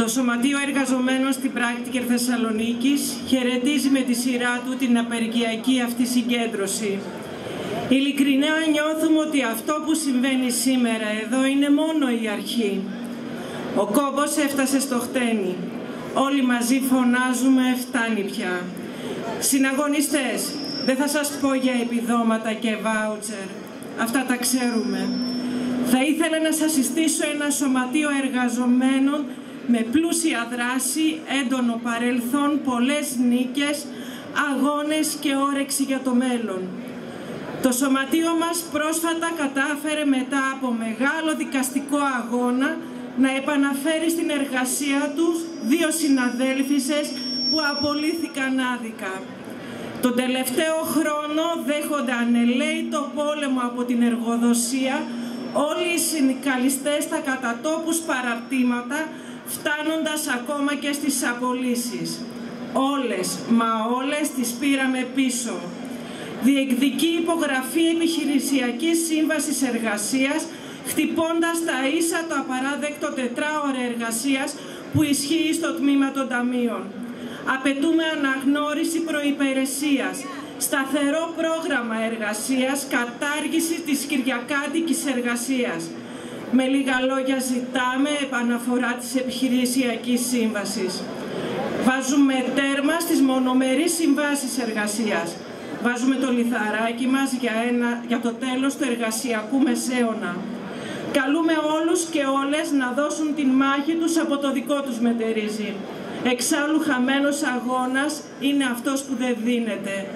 Το Σωματείο Εργαζομένων στην Πράκτικερ Θεσσαλονίκης χαιρετίζει με τη σειρά του την απεργιακή αυτή συγκέντρωση. Ειλικρινά νιώθουμε ότι αυτό που συμβαίνει σήμερα εδώ είναι μόνο η αρχή. Ο κόμπος έφτασε στο χτένι. Όλοι μαζί φωνάζουμε «φτάνει πια». Συναγωνιστές, δεν θα σας πω για επιδόματα και βάουτσερ. Αυτά τα ξέρουμε. Θα ήθελα να σας συστήσω ένα σωματείο εργαζομένων με πλούσια δράση, έντονο παρελθόν, πολλές νίκες, αγώνες και όρεξη για το μέλλον. Το σωματείο μας πρόσφατα κατάφερε μετά από μεγάλο δικαστικό αγώνα να επαναφέρει στην εργασία τους δύο συναδέλφισες που απολύθηκαν άδικα. Τον τελευταίο χρόνο δέχονται ανελέητο πόλεμο από την εργοδοσία όλοι οι συνδικαλιστές στα κατατόπους παραρτήματα, φτάνοντας ακόμα και στις απολύσεις. Όλες, μα όλες, τις πήραμε πίσω. Διεκδικεί υπογραφή επιχειρησιακής σύμβασης εργασίας, χτυπώντας τα ίσα το απαράδεκτο τετράωρο εργασίας που ισχύει στο τμήμα των ταμείων. Απαιτούμε αναγνώριση προϋπηρεσίας, σταθερό πρόγραμμα εργασίας, κατάργηση της κυριακάτικης εργασίας. Με λίγα λόγια ζητάμε επαναφορά της επιχειρησιακής σύμβασης. Βάζουμε τέρμα στις μονομερείς συμβάσεις εργασίας. Βάζουμε το λιθαράκι μας για το τέλος του εργασιακού μεσαίωνα. Καλούμε όλους και όλες να δώσουν την μάχη τους από το δικό τους μετερίζει. Εξάλλου χαμένος αγώνας είναι αυτός που δεν δίνεται.